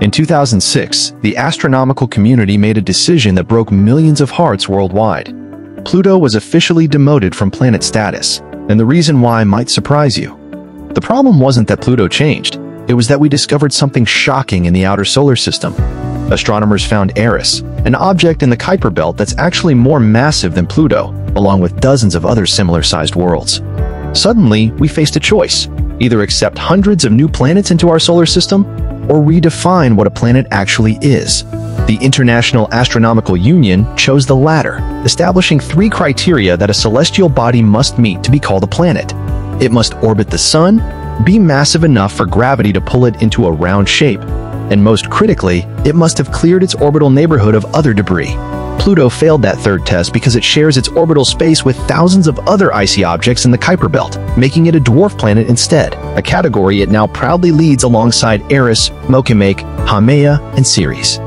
In 2006, the astronomical community made a decision that broke millions of hearts worldwide. Pluto was officially demoted from planet status, and the reason why might surprise you. The problem wasn't that Pluto changed, it was that we discovered something shocking in the outer solar system. Astronomers found Eris, an object in the Kuiper Belt that's actually more massive than Pluto, along with dozens of other similar-sized worlds. Suddenly, we faced a choice: either accept hundreds of new planets into our solar system, or redefine what a planet actually is. The International Astronomical Union chose the latter, establishing three criteria that a celestial body must meet to be called a planet. It must orbit the Sun, be massive enough for gravity to pull it into a round shape, and most critically, it must have cleared its orbital neighborhood of other debris. Pluto failed that third test because it shares its orbital space with thousands of other icy objects in the Kuiper Belt, making it a dwarf planet instead, a category it now proudly leads alongside Eris, Makemake, Haumea, and Ceres.